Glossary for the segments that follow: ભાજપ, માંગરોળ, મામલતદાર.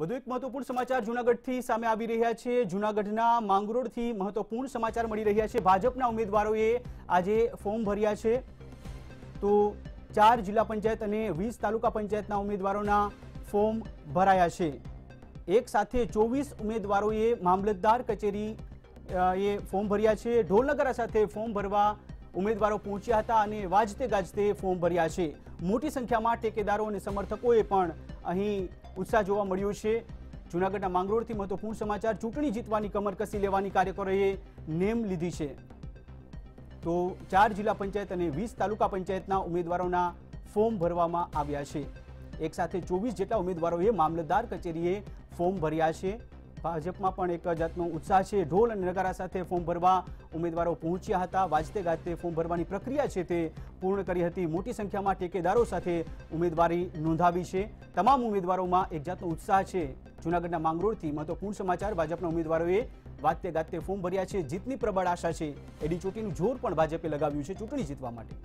વધુ એક મહત્વપૂર્ણ સમાચાર જુનાગઢથી સામે આવી રહ્યા છે। જુનાગઢના માંગરોળથી મહત્વપૂર્ણ સમાચાર મળી રહ્યા છે। ભાજપના ઉમેદવારોએ આજે ફોર્મ ભર્યા છે, તો 4 જિલ્લા પંચાયત અને 20 તાલુકા પંચાયતના ઉમેદવારોના ફોર્મ ભરાયા છે। એક સાથે 24 ઉમેદવારોએ મામલતદાર કચેરીએ ફોર્મ ભર્યા છે। ઢોલનગરા સાથે ફોર્મ ભરવા ઉમેદવારો પહોંચ્યા હતા અને વાજતે ગાજતે ફોર્મ ભર્યા છે। મોટી સંખ્યામાં ટેકેદારો અને સમર્થકોએ પણ અહીં उत्साह जोवा मळ्यो छे। जूनागढ़ना मांगरोळथी महत्वपूर्ण समाचार। चूंटणी जीतवानी कमर कसी लेवानी कार्यकरोए नेम लीधी छे, तो 4 जिला पंचायत अने 20 तालुका पंचायतना उमेदवारोना फॉर्म भरवामां आव्या छे। एक साथे 24 जेटला उमेदवारोए मामलतदार कचेरीए फॉर्म भर्या छे। भाजपमां पण एक जातनो उत्साह छे। ढोल अने नगारा साथे फॉर्म भरवा उमेदवारो पहोंच्या हता। वाजते गाजते फॉर्म भरवानी प्रक्रिया छे ते पूर्ण करी हती। मोटी संख्यामां टेकेदारो साथे उमेदवारी नोंधावी छे। तमाम उमेदवारोमां एक जातनो उत्साह छे। जूनागढ़ना मांगरोळथी महत्वपूर्ण समाचार। भाजपना उमेदवारोए वाजते गाजते फॉर्म भर्या छे। जीतनी प्रबळ आशा छे। एडी चोटीनुं जोर पण भाजपे लगाव्युं छे चूंटणी जीतवा माटे।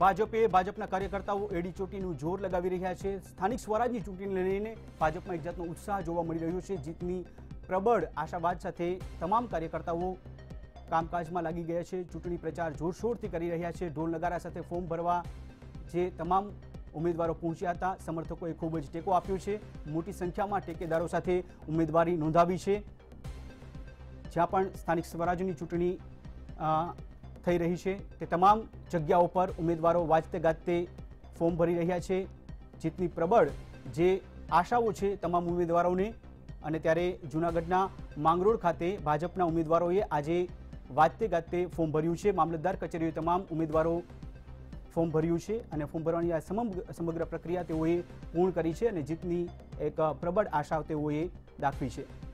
भाजपे भाजपना कार्यकर्ताओं एडी चोटीनुं जोर लगावी रह्या छे। स्थानिक स्वराजनी चूंटणीने लईने भाजपमां एक जातनो उत्साह जोवा मळी रह्यो छे। जीतनी प्रबळ आशावाद साथे तमाम कार्यकर्ताओं कामकाजमां लागी गया छे। चूंटणी प्रचार जोरशोरथी करी रह्या छे। ढोल नगारा साथे फॉर्म भरवा जे तमाम उमेदवारो पहोंच्या हता। समर्थकोए खूब ज टेको आप्यो छे। मोटी संख्यामां टेकेदारो साथे उमेदवारी नोंधावी छे। ज्यां पण स्थानिक स्वराजनी चूंटणी थई रही है ते तमाम जग्याओं पर उम्मीदवारों वाजते गाजते फॉर्म भरी रहा है। जीतनी प्रबल जे आशाओं है तमाम उम्मीदवारों ने। अने त्यारे जूनागढ़ना मांगरोळ खाते भाजपना उम्मीदवारोए आजे वाजते गाजते फॉर्म भर्यु है। मामलतदार कचेरीए तमाम उम्मीदवारों फॉर्म भर्यु है और फॉर्म भरवानी आ समग्र प्रक्रिया तेओए पूर्ण करी है। जीतनी एक प्रबल आशा तेओए दाखवी है।